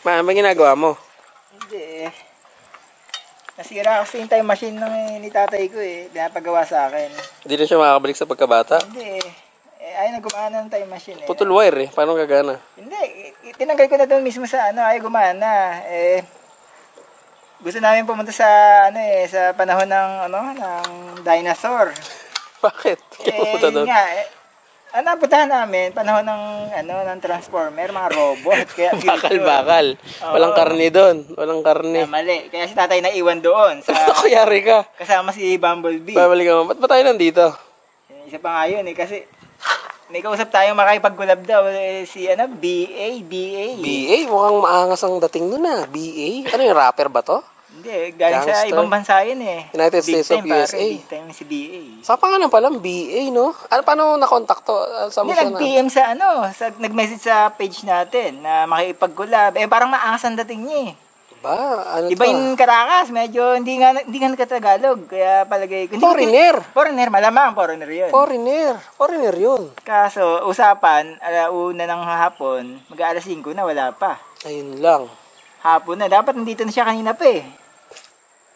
Ma, may ginagawa mo? Hindi eh. Nasira kasi yung time machine ng ni tatay ko eh. Pinapagawa sa akin. Hindi na siya makakabalik sa pagkabata? Hindi eh. Ayaw na gumana ng time machine eh. Putol wire eh. Paano gagana? Hindi. Tinanggal ko na doon mismo sa ano. Ayaw gumana. Eh, gusto namin pumunta sa ano eh. Sa panahon ng ano, ng dinosaur. Bakit? Kaya pumunta doon? Nga eh. Ang napuntahan namin, panahon ng, ano, ng transformer, mga robot. Kaya, bakal-bakal. Oh. Walang karne doon. Walang karne. Ah, mali. Kaya si tatay naiwan doon. Sa, kuyari ka. Kasama si Bumblebee. Bumblebee ka. Ba't ba tayo nandito? Isa pa nga yun eh. Kasi may kausap tayong makipag-gulab daw. Eh, si ano, B.A. B.A. B.A. Mukhang maangas ang dating nun ah. B.A. Ano yung rapper ba to? Hindi. Galing Gangster. Sa ibang bansa yun eh. United States of USA. Big time si B.A. Sa pangalan palang B.A. no? Ano, paano nakontak to? Hindi, nag-PM na? Sa ano. Sa, nag-message sa page natin na makipag-collab. Eh parang maangas ang dating niya eh. Ba? Ano iba to? Yung Caracas. Medyo hindi nga nagkatagalog. Kaya palagay ko. Foreigner. Foreigner. Malamang foreigner yun. Foreigner yun. Kaso usapan, alauna ng hapon, mag-aalas 5 na wala pa. Ayun lang. Hapon na. Dapat nandito na siya kanina pa eh.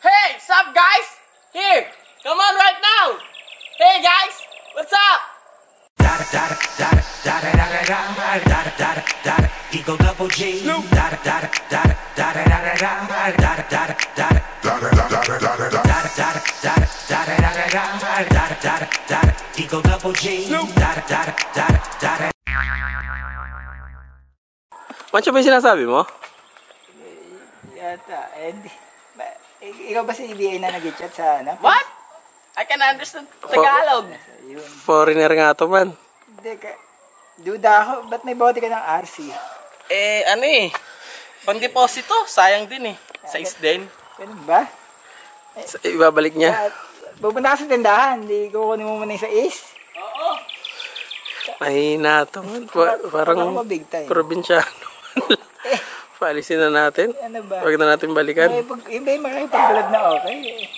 Hey, what's up guys? Here, come on right now. Hey guys, what's up? Eagle double G. Eagle double G. Mancho ba yung sinasabi mo? Yata, Eddie. Ikaw ba si EBA na nag-chat sa ano? What? I can understand Tagalog. Foreigner nga to man. Hindi ka. Duda ako. Ba't may bote ka ng RC? Eh, ano eh. Pang-deposito. Sayang din eh. Size din. Ganun ba? Ibabalik niya. Pupunta ka sa tindahan. Hindi kukunin mo muna yung size. Oo. Mahina to man. Parang probinsyano. Paalisin na natin. Ano ba? Huwag na natin balikan. Iba yung makakipagulad na okay.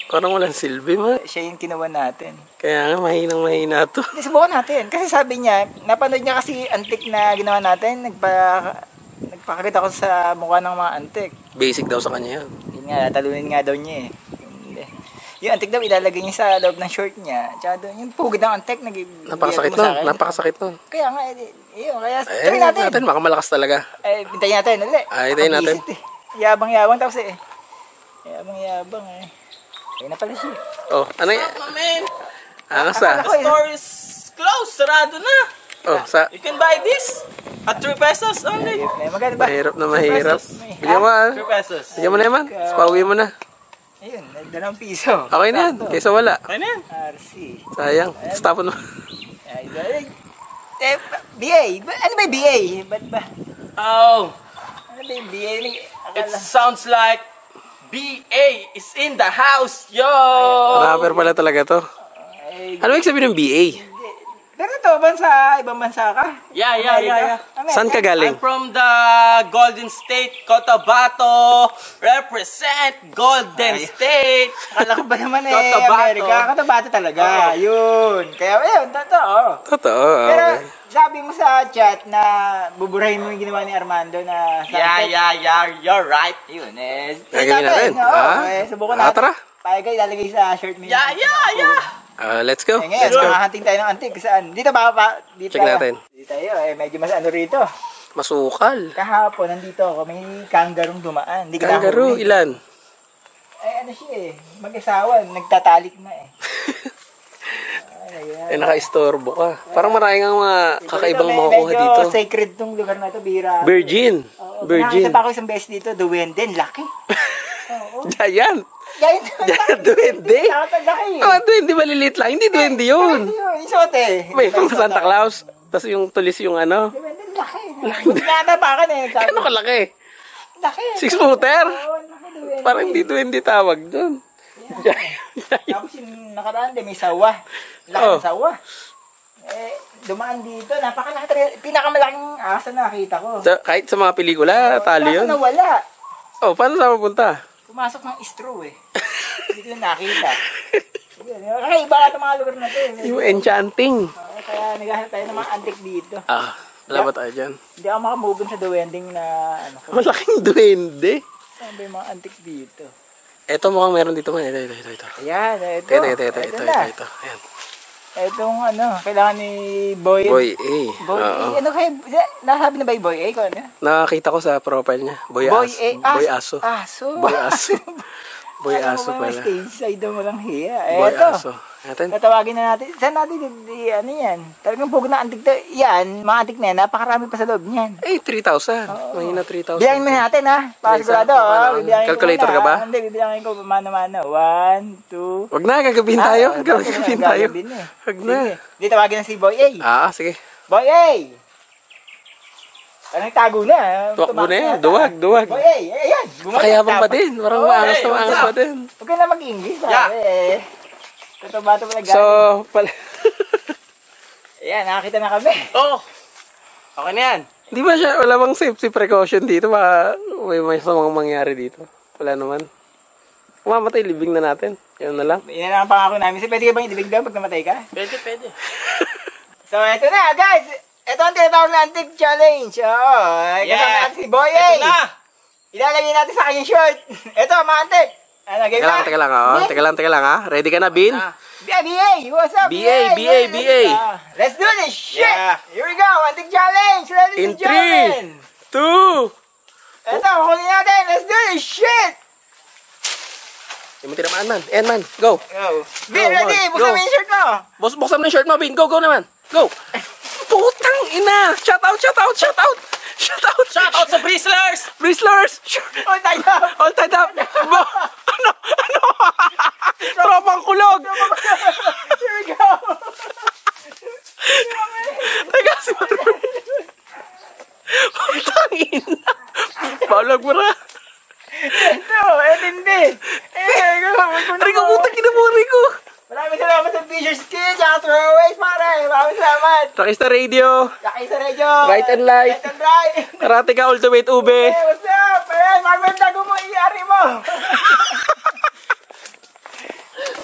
Parang walang silbi mo. Siya yung kinawa natin. Kaya nga, mahinang-mahina to. Subukan natin. Kasi sabi niya, napanood niya kasi antik na ginawa natin. Nagpakakita ko sa mukha ng mga antik. Basic daw sa kanya yun. Yun nga, talunin nga daw niya eh. Yung antik daw ilalagay niya sa loob ng short niya. Tsaka doon, yung pugid ng antik. Napakasakit nun. Kaya nga, yun. Kaya, try natin. Makamalakas talaga. Eh, pintayin natin ulit. Ay, pintayin natin. Yabang-yabang tapos eh. Yabang-yabang eh. Ayun na pala siya. Oh, ano yun? Angas ah. The store is closed. Sarado na. Oh, sa... You can buy this at 3 pesos only. Magkano ba? Mahirap na mahirap. Bigyan mo ah. 3 pesos. Bigyan mo na yaman. Pauwi mo na. Ayun, dalawang piso. Okay na yan, kaysa wala. Okay na yan. RC. Sayang, stopon mo. Eh, BA. Ano ba yung BA? Ba't ba? Oh. Ano ba yung BA? It sounds like BA is in the house, yo! Rapper pala talaga to. Ano ba yung sabi ng BA? Pero ito, ibang bansa ka? Yeah. Saan ka galing? I'm from the Golden State, Cotabato. Represent Golden State. Akala ko ba naman eh, Amerika? Cotabato talaga. Yun. Kaya yun, totoo. Pero sabi mo sa chat na buburahin mo yung ginawa ni Armando na... Yeah, you're right. Yun eh. Lagay natin. Subukan natin. Tara. Pagay, ilalagay sa shirt mo. Yeah. Let's go. Ngayon, makahanting tayo ng antik. Saan? Dito ba? Check natin. Dito tayo. Eh, medyo mas ano rito. Masukal. Kahapon, nandito ako. May kangarong dumaan. Kangaroo? Ilan? Ay, ano siya eh. Mag-asawa. Nagtatalik na eh. Ay, naka-istorbo ka. Parang maraming ang mga kakaibang makukuha dito. Medyo sacred tong lugar na ito. Bira. Virgin. Nakakita pa ako isang beses dito. Duwende. Laki. Giant. Giant duwende? Duwende maliliit lang. Hindi duwende yun. Yung sote. May pang Santa Claus. Tapos yung tulis yung ano. Duwende laki. Nanapakan eh. Kano ka laki? Laki. 6-footer? Parang hindi duwende tawag dun. Tapos yung nakaraan din may sawa. Laking sawa. Eh, dumaan dito. Napakalaki. Pinakamalaking asa nakita ko. Kahit sa mga pelikula, talo yun. Kaso nawala. Oh, paano na mapunta? Pumasok ng straw eh. Hindi ko nakita. Kaya iba ka itong mga lugar na ito. Yung enchanting. Kaya naghahanap tayo ng mga antik dito. Wala ba tayo dyan? Hindi ako makamovin sa duwending na ano. Malaking duwende? Saan ba yung mga antik dito? Eto mukhang meron dito man. Ito. Ayan, ito. Ito. Ayan. Itong ano, kailangan ni Boy-A. Boy-A. Ano kaya? Nasabi na ba yung Boy-A ko? Ano? Nakakita ko sa profile niya. Boy-A. Aso. Boy-Aso. Boy-Aso pala. Ano stage side mo lang hiya. Boy-Aso. Tatawagin na natin. Saan natin? Ano yan? Talagang pog na antik to. Yan, mga antik na yan. Napakarami pa sa loob niyan. Eh, 3,000. Mahina 3,000. Bilangin mo natin ha. Pasigurado. Calculator ka ba? Hindi, bibilangin ko. Mano-mano. 1, 2. Huwag na, gagabin tayo. Gagabin tayo. Huwag na. Hindi, tawagin na si Boy-A. Sige. Boy-A! Parang nagtago na. Tuwak mo na yan. Duwag. Boy-A, ayan. Pakayabang pa din. Parang maangas pa din. Huwag ka na mag-English. So, pala. Ayan, nakakita na kami. Oo. Okay na yan. Di ba siya, wala bang safety precaution dito? Baka may samang mangyari dito. Wala naman. Kung mamatay, libing na natin. Yan na lang. Yan na ang pangako namin. So, pwede ka bang ilibing daw pag namatay ka? Pwede. So, eto na guys. Eto ang tinatawag na antique challenge. Oo. Kasama natin si Boy-A. Eto na. Ilalagay natin sa kanyang short. Eto, mga antique. Teka lang. Ready ka na, Bin? BA! What's up, BA? Let's do this shit! Here we go! Antique challenge! Ladies and gentlemen! In 3, 2... Eto, kukunin natin! Let's do this shit! Hindi mo tinamaan man. End man. Go! Bin, ready! Buksan mo yung shirt mo! Buksan mo yung shirt mo, Bin! Go naman! Go! Putang ina! Shout out sa Brislers! All tied up! Ano? Tropang kulog! Here we go! Teka, si Marvin! Putang ina! Paulag mo na! Rico, putang ina mo, Rico! Maraming salamat sa Fisher Skins, at Throwaways, pare! Maraming salamat! Rakista Radio! Right and light! Right and right! Karate ka, all the way to ube! Hey, what's up? Hey, Marvin, tago mo, iari mo!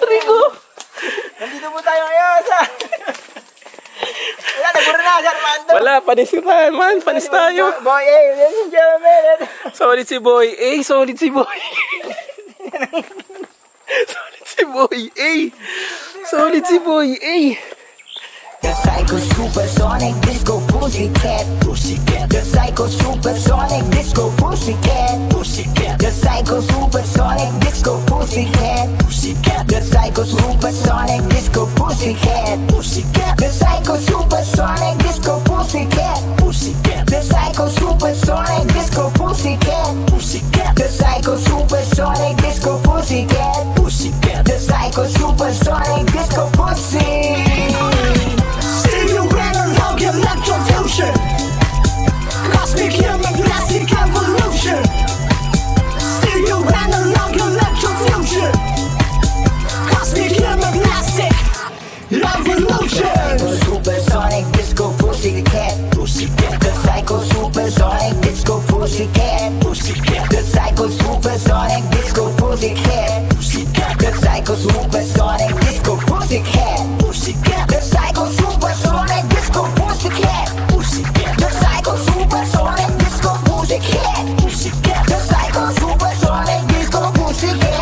Rico! Nandito mo tayo ngayon sa... Wala, naguro na si Armando! Wala, panis tayo! Boy-A, ladies and gentlemen! Solid si Boy-A! The Psycho Supersonic Disco Fussycat. The Psycho Supersonic Disco Fussycat. The Psycho Supersonic Disco Fussycat. The Psycho Supersonic Disco Fussycat. The Psycho Supersonic Disco Fussycat. The Psycho Supersonic Disco Fussycat. The Psycho Supersonic Disco Fussycat. The Psycho Supersonic Disco Pussy. See you better log your electrofusion. Cosmic human plastic evolution. See you better log your electrofusion. Cosmic human plastic evolution. The Psycho Supersonic Disco Pussycat. The Psycho Supersonic Disco Pussycat. The Psycho Supersonic Disco Pussycat. The Psycho Supersonic Disco Pussycat. The Psycho Supersonic Disco Pussycat. The Psycho Supersonic Disco Pussycat. The Psycho Supersonic Disco Pussycat. The Psycho Supersonic Disco Pussycat.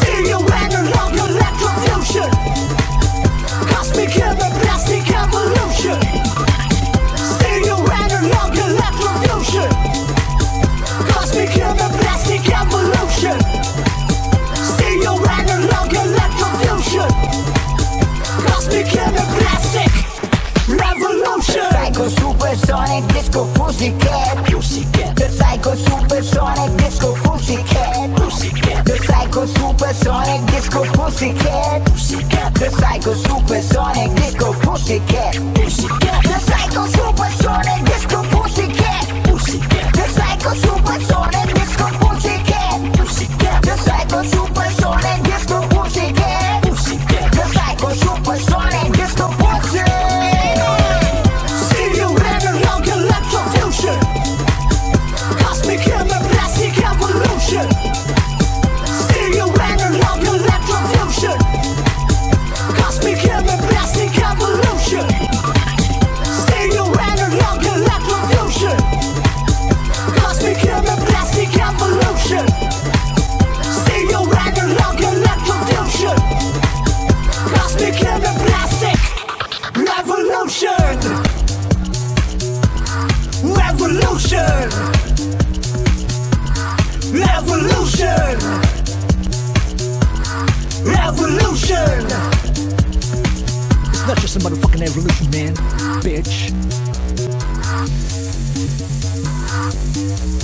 Stereo analog electrofusion. Cosmic human plastic evolution. Stereo analog electrofusion. Cosmic human plastic evolution. Stereo analog electrofusion. Cosmic human plastic evolution. Stereo analog electrofusion. Cosmic human plastic revolution. Psycho Supersonic Disco Fussycat. The Psycho Supersonic Disco Fussycat. The Psycho Supersonic Disco Fussycat. The Psycho Supersonic Disco Fussycat. The Psycho Supersonic Disco Fussycat. The Psycho Supersonic Disco Fussycat. The Psycho Supersonic Disco Fussycat. The Psycho Supersonic Disco Fussycat. Stereo analog electrofusion. Cosmic Revolution, man, bitch.